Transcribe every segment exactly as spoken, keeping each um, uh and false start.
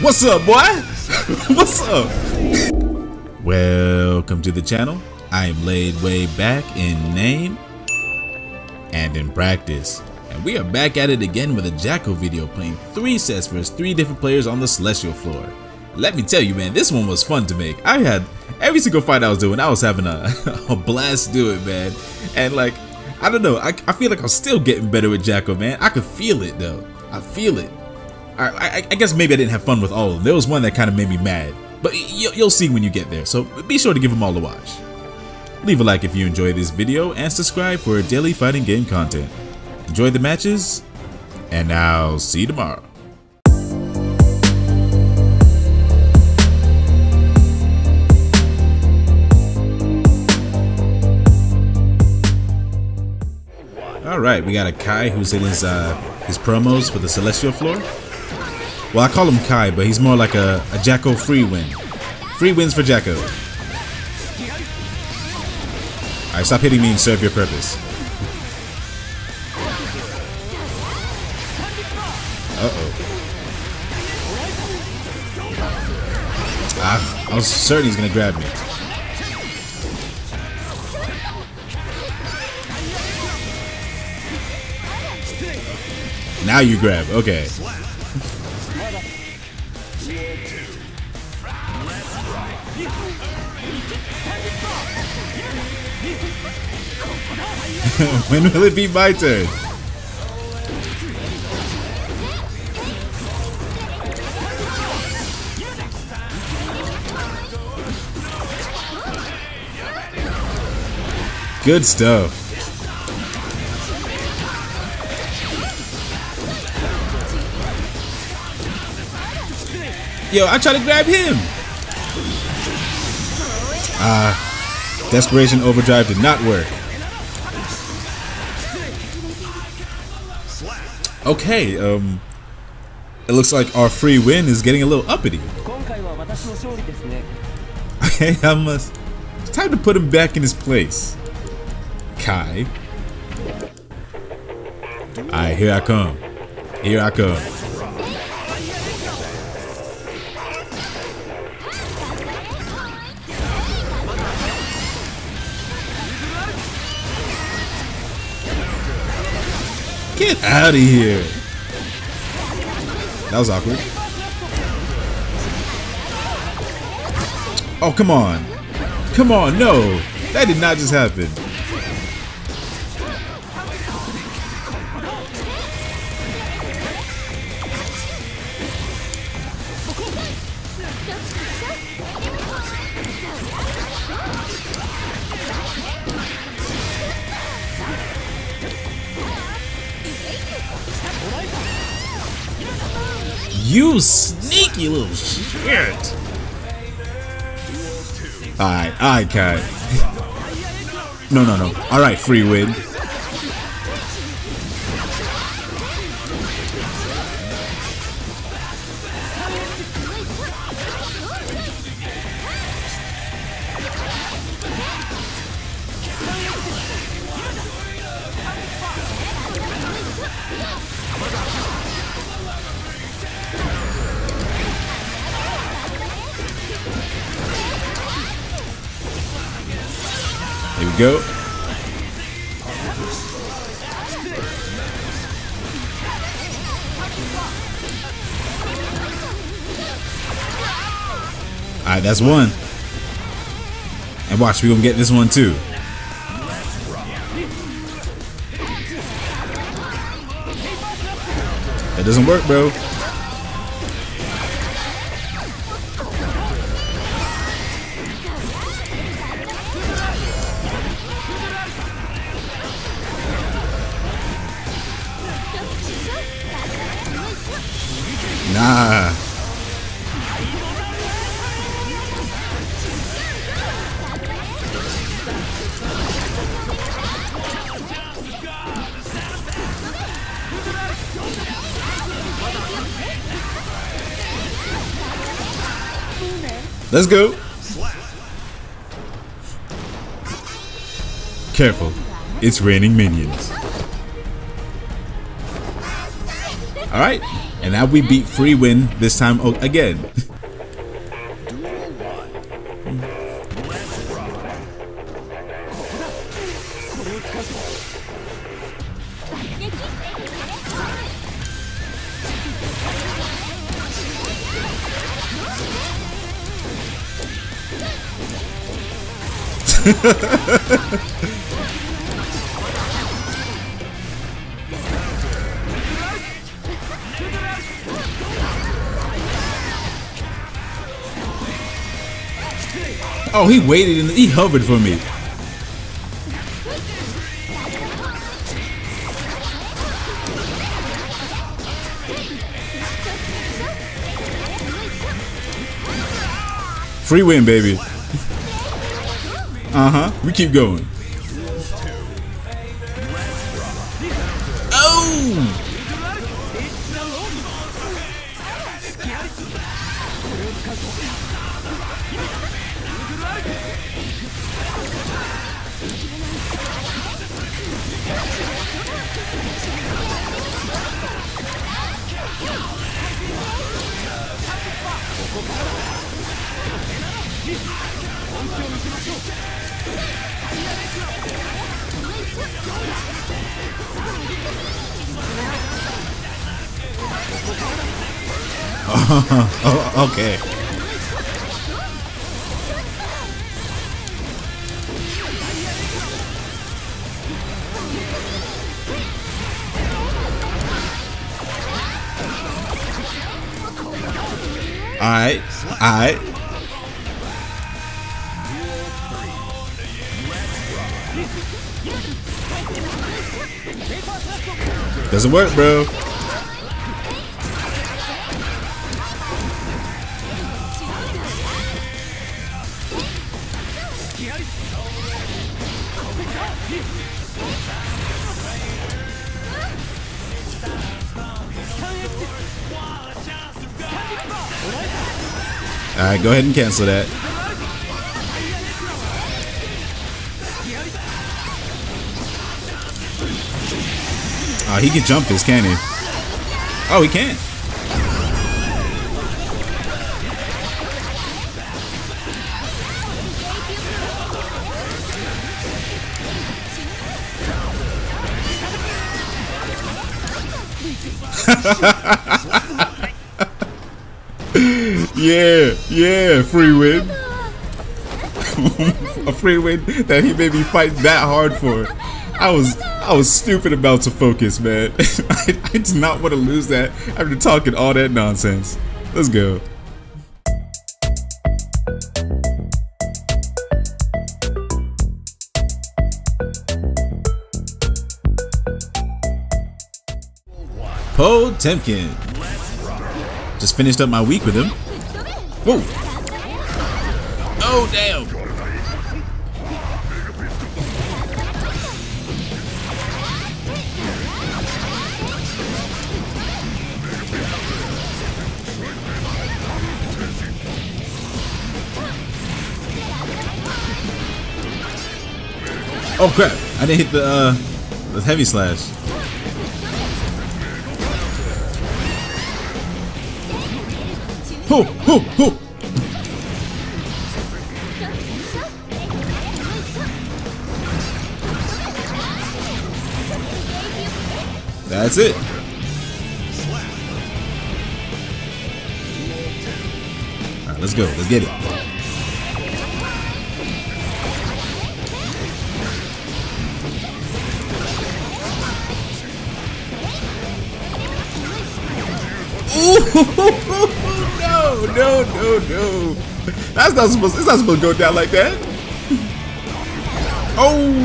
What's up, boy? What's up? Welcome to the channel. I am laid way back in name and in practice. And we are back at it again with a Jack-O video, playing three sets versus three different players on the Celestial Floor. Let me tell you, man, this one was fun to make. I had every single fight I was doing, I was having a, a blast doing it, man. And like, I don't know, I, I feel like I'm still getting better with Jack-O, man. I could feel it though. I feel it. I, I, I guess maybe I didn't have fun with all of them. There was one that kind of made me mad, but you, you'll see when you get there. So be sure to give them all a watch. Leave a like if you enjoy this video and subscribe for daily fighting game content. Enjoy the matches, and I'll see you tomorrow. Alright, we got a Kai who's in his, uh, his promos for the Celestial Floor. Well, I call him Kai, but he's more like a, a Jack-O free win. Free wins for Jack-O. Alright, stop hitting me and serve your purpose. Uh-oh. Ah, I was certain he's gonna grab me. Now you grab, okay. When will it be my turn? Good stuff. Yo, I try to grab him. Ah, uh, Desperation Overdrive did not work. Okay, um, it looks like our free win is getting a little uppity. Okay, I must. It's time to put him back in his place. Kai. All right, here I come. Here I come. Get out of here. That was awkward. Oh, come on. Come on, no. That did not just happen. You sneaky little shit! Alright, alright, Kai. No, no, no. Alright, free win. Here we go. Alright, that's one. And watch, we're gonna get this one too. That doesn't work, bro. Nah. Let's go. Careful, it's raining minions. Alright, and now we beat Free Win this time again. Oh, he waited and he hovered for me. Free win, baby. Uh-huh. We keep going. Oh, okay. All right. All right. Doesn't work, bro. Alright, go ahead and cancel that. Oh, he can jump this, can't he? Oh, he can. Yeah, yeah, free win. A free win that he made me fight that hard for. I was I was stupid about to focus, man. I, I did not want to lose that after talking all that nonsense. Let's go. Potemkin. Just finished up my week with him. Whoa! Oh damn! Oh crap! I didn't hit the uh, the heavy slash. Ho, ho, ho. That's it. All right, let's go. Let's get it. Ooh. No, no, no, no. That's not supposed it's not supposed to go down like that. Oh.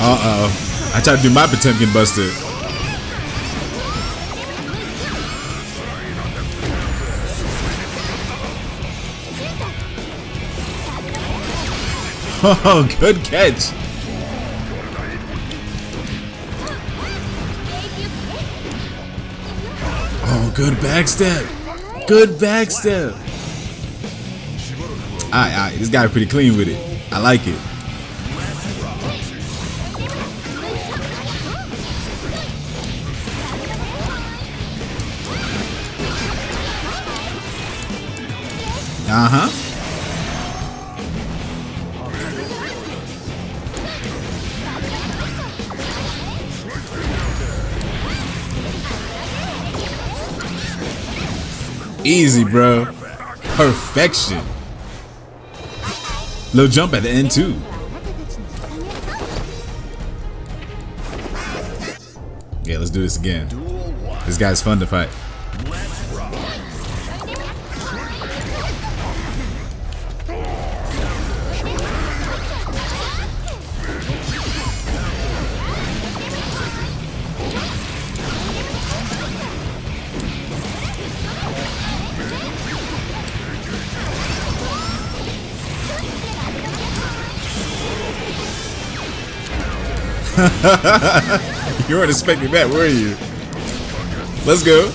Uh-oh. I tried to do my Potemkin buster. Oh, good catch. Oh, good backstab. Good backstab. Alright, alright. This guy pretty clean with it. I like it. Uh-huh. Easy, bro. Perfection. Little jump at the end too. Yeah, let's do this again. This guy's fun to fight. You weren't expecting that, were you? Let's go.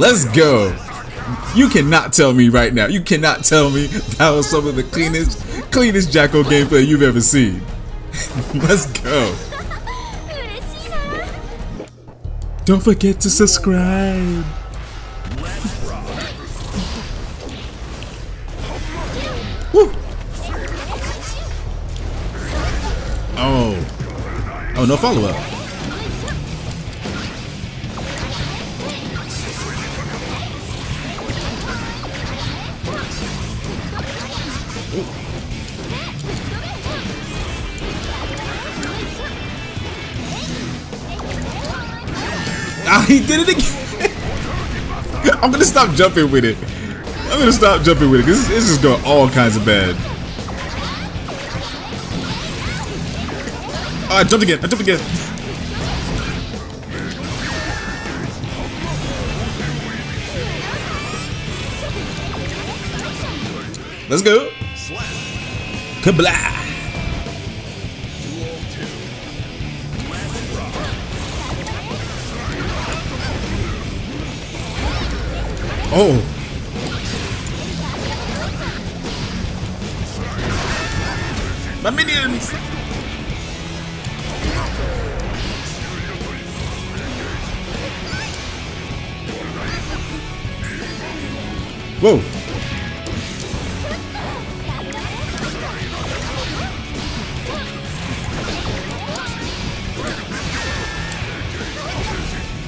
Let's go. You cannot tell me right now. You cannot tell me that was some of the cleanest, cleanest Jack-O gameplay you've ever seen. Let's go. Don't forget to subscribe. Woo. Oh. Oh, no follow-up. Ah, he did it again. I'm gonna stop jumping with it. I'm gonna stop jumping with it. This, this is going all kinds of bad. Oh, I jumped again. I jumped again. Let's go. Kabla. Oh. My minions. Whoa.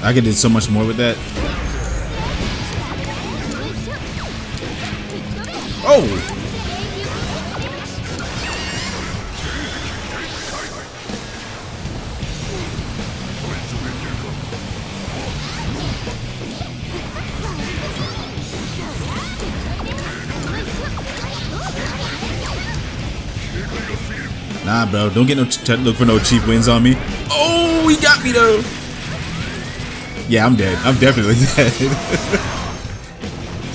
I could do so much more with that. Oh! Nah, bro, don't get no ch look for no cheap wins on me. Oh, he got me though. Yeah, I'm dead. I'm definitely dead.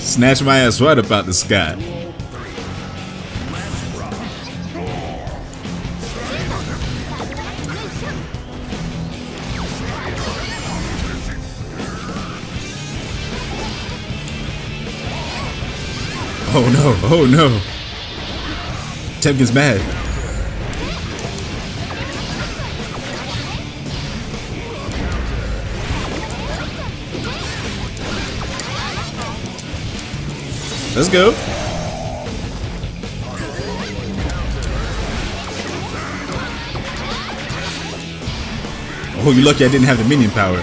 Snatch my ass right about the sky. Oh no, oh no. Potemkin's mad. Let's go. Oh, you're lucky I didn't have the minion power.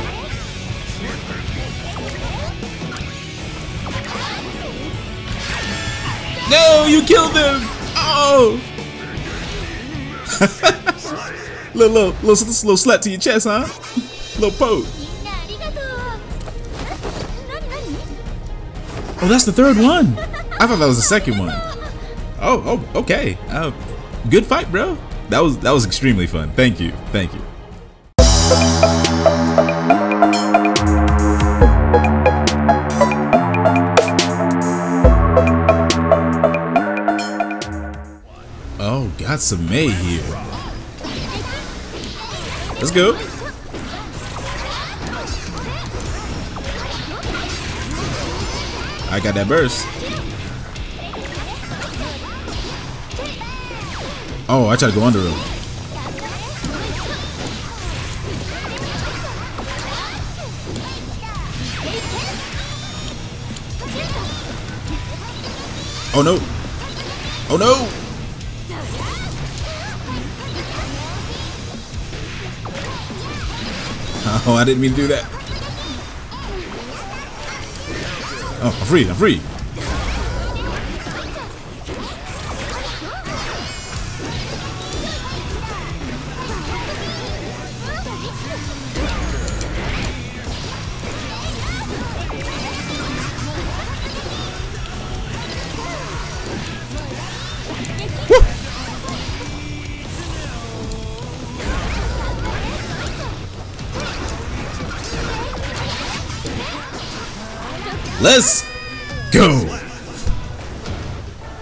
No, you killed them! Oh! little, little, little, little slap to your chest, huh? Little poke. Oh, that's the third one. I thought that was the second one. Oh, oh, okay. Uh, good fight, bro. That was that was extremely fun. Thank you, thank you. got some May here. Let's go. I got that burst. Oh, I tried to go under him. Oh no! Oh no! Oh, I didn't mean to do that. Oh, I'm free, I'm free! Let's go!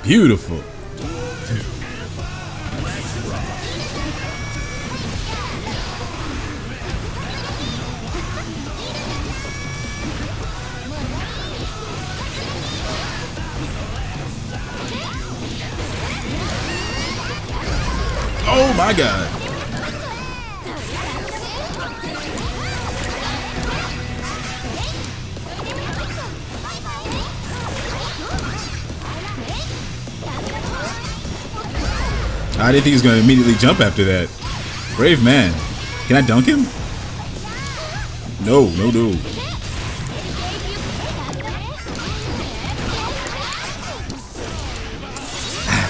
Beautiful. Oh my God. I didn't think he was going to immediately jump after that. Brave man. Can I dunk him? No, no, no.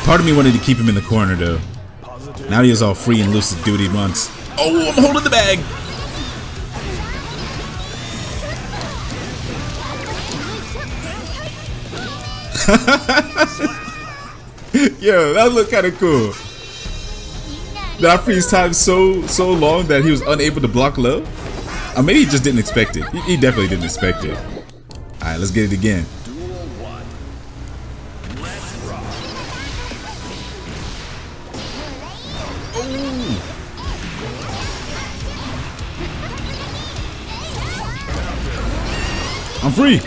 Part of me wanted to keep him in the corner, though. Now he is all free and loose to do what he wants. Oh, I'm holding the bag! Yo, that looked kind of cool. Did I freeze time so so long that he was unable to block low? I mean, he just didn't expect it. He, he definitely didn't expect it. Alright, let's get it again. Ooh. I'm free!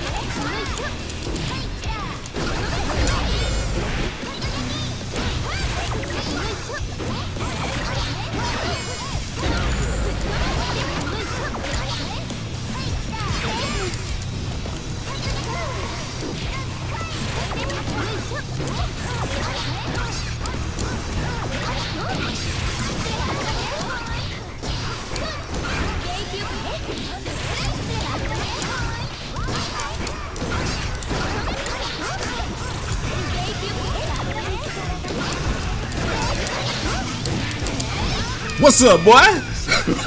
What's up, boy?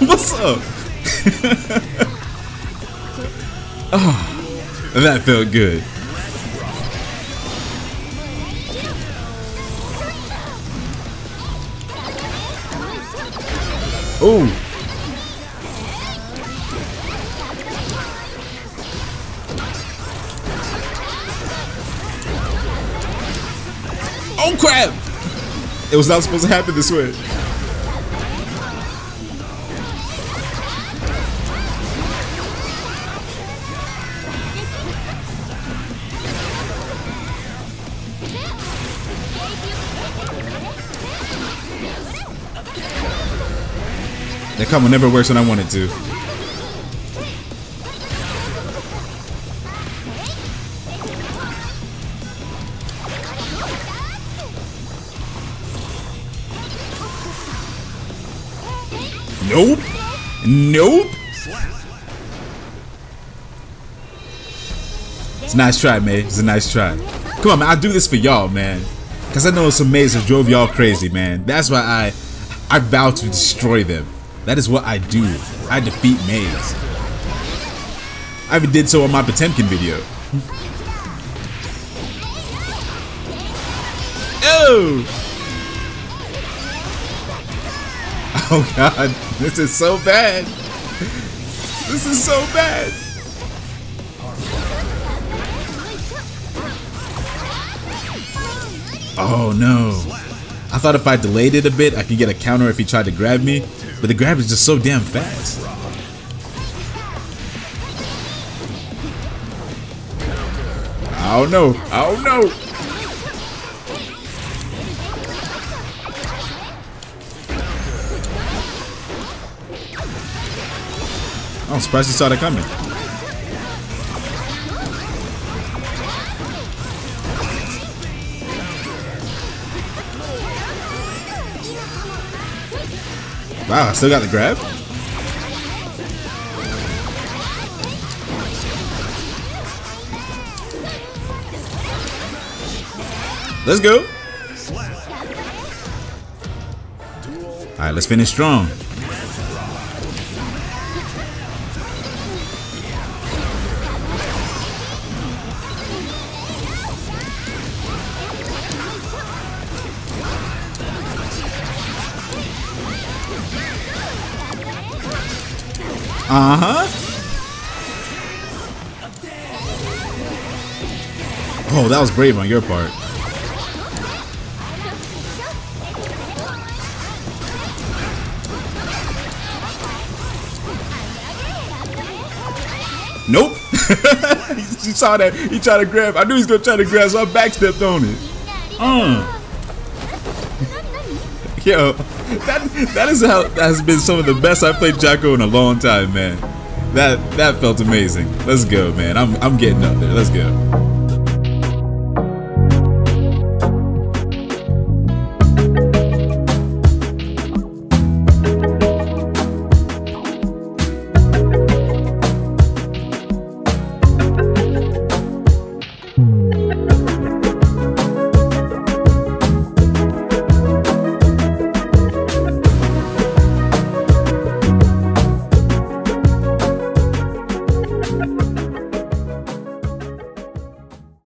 What's up? Oh, that felt good. Ooh. Oh crap! It was not supposed to happen this way. That combo never works when I want it to. Nope. Nope. It's a nice try, man. It's a nice try. Come on, man. I do this for y'all, man. Because I know some mazes drove y'all crazy, man. That's why I, I vow to destroy them. That is what I do. I defeat Maze. I even did so on my Potemkin video. Oh! Oh God, this is so bad. This is so bad. Oh no. I thought if I delayed it a bit, I could get a counter if he tried to grab me, but the grab is just so damn fast. I don't know. I don't know. I'm surprised he saw that coming. Wow, I still got the grab? Let's go. Alright, let's finish strong. Uh-huh. Oh, that was brave on your part. Nope. He saw that. He tried to grab. I knew he was going to try to grab, so I backstepped on it. Uh. Yo. That that is how that has been some of the best I've played Jack-O in a long time, man. That that felt amazing. Let's go, man. I'm I'm getting up there. Let's go.